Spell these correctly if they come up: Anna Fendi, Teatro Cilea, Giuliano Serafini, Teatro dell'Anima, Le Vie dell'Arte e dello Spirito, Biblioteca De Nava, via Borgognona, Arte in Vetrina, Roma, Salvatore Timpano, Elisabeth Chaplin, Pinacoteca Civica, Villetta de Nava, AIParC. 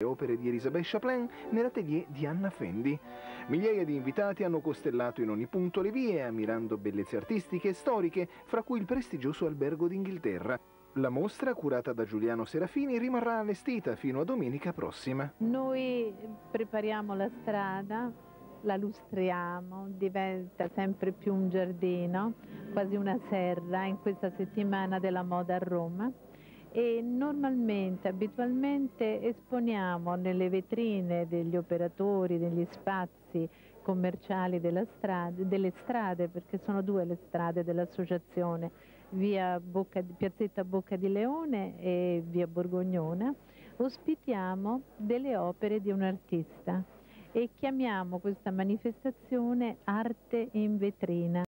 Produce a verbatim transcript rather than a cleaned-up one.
Le opere di Elisabeth Chaplin nell'atelier di Anna Fendi. Migliaia di invitati hanno costellato in ogni punto le vie, ammirando bellezze artistiche e storiche, fra cui il prestigioso albergo d'Inghilterra. La mostra, curata da Giuliano Serafini, rimarrà allestita fino a domenica prossima. Noi prepariamo la strada, la lustriamo, diventa sempre più un giardino, quasi una serra in questa settimana della moda a Roma. E normalmente, abitualmente esponiamo nelle vetrine degli operatori, degli spazi commerciali della strada, delle strade, perché sono due le strade dell'associazione, via Bocca, Piazzetta Bocca di Leone e via Borgognona, ospitiamo delle opere di un artista e chiamiamo questa manifestazione Arte in Vetrina.